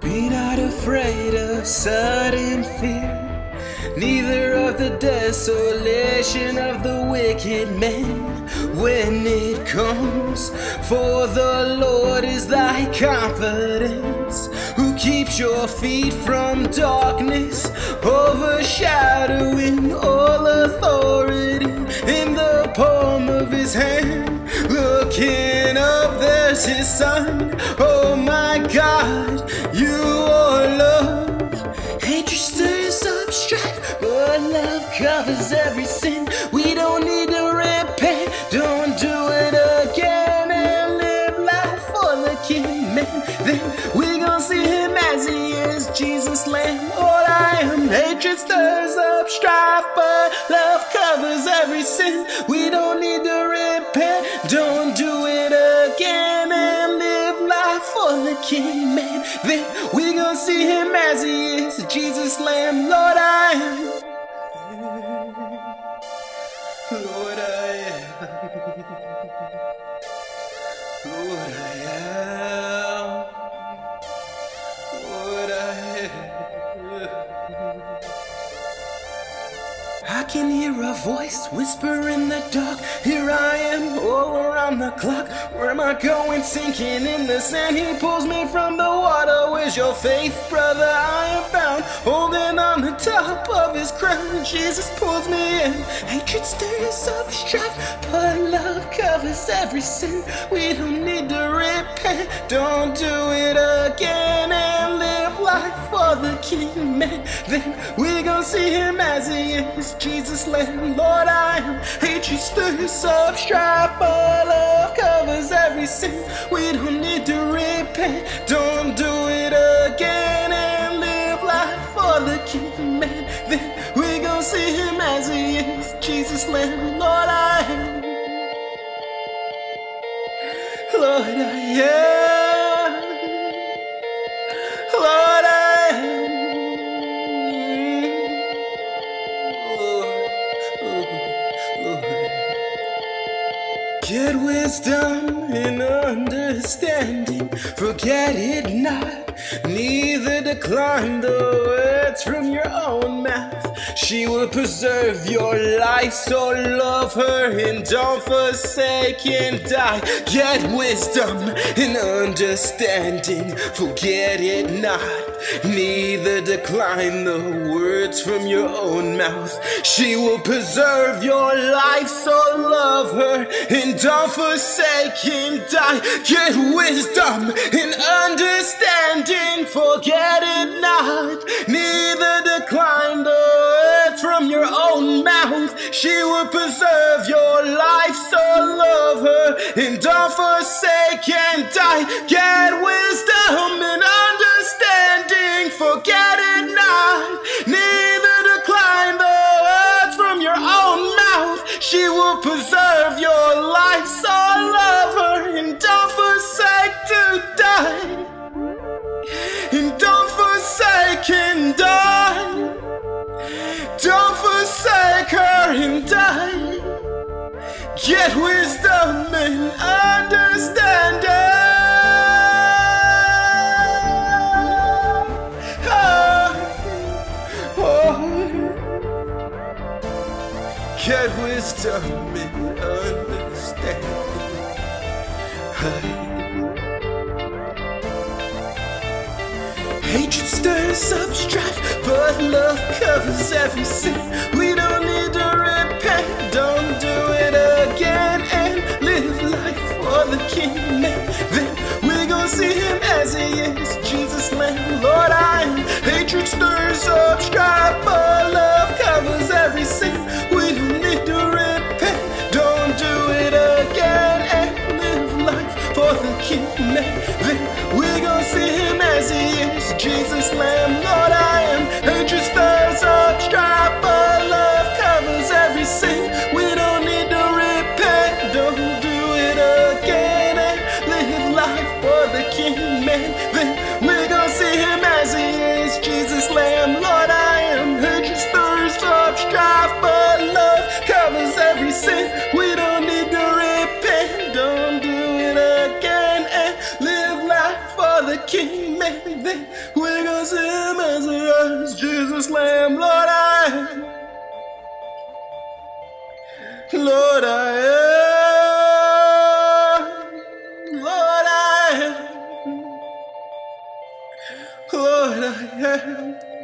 Be not afraid of sudden fear, neither of the desolation of the wicked man, when it comes, for the Lord is thy confidence, who keeps your feet from darkness, overshadowing all authority in the palm of his hand. Looking up, there's his son. Oh my God, you are love. Hatred stirs up strife, but love covers every sin. We don't need to repent, don't do it again, and live life for the King. And then we gon' see him as he is, Jesus' Lamb. All I am, hatred stirs up strife, but love covers every sin. We don't need to repent, don't do it again, and live life for the King. Man, then we gon' see him as he is, Jesus' Lamb. Lord, I am. Lord, I am. Lord, I am. Lord, I am. I can hear a voice whisper in the dark, here I am, all around the clock. Where am I going? Sinking in the sand. He pulls me from the water. Where's your faith, brother? I am found, holding on the top of his crown. Jesus pulls me in. Hatred stirs up strife, but love covers every sin. We don't need to repent, don't do it again, and live life for the King. Man, then we gon' see him as he is, Jesus' Lamb. Lord, I am. Hatred stirs up strife, but love covers every sin. We don't need to repent, don't do it again, and live life for the King. Man, then we gon' see him as he is, Jesus' Lamb. Lord, I am. Lord, I am. Lord, I am. Get wisdom and understanding, forget it not, neither decline the words from your own mouth. She will preserve your life, so love her and don't forsake and die. Get wisdom and understanding, forget it not, neither decline the words from your own mouth. She will preserve your life, so love her and don't forsake and die. Get wisdom and understanding, forget it not, neither decline the words from your own mouth. She will preserve your life, so love her and don't forsake and die. Get wisdom and understanding, forget it not, neither decline the words from your own mouth. She will preserve your life, so love her and don't forsake to die, and don't forsake and die, don't forsake her and die. Get wisdom and understanding. Get wisdom and understanding. Hatred stirs up strife, but love covers every sin. We don't need to repent, don't do it again, and live life for the King. Then we gon' see him as he is, Jesus' Lamb. Lord, I am. Hatred stirs up strife, but love covers every sin. We don't need to repent, don't do it again, and live life for the King. Then we gon' see him as he is, Jesus' Lamb. Lord, I am. Hatred stirs up strife, but love covers every sin. We don't need to repent, don't do it again, and live life for the King. Then Lord, I am.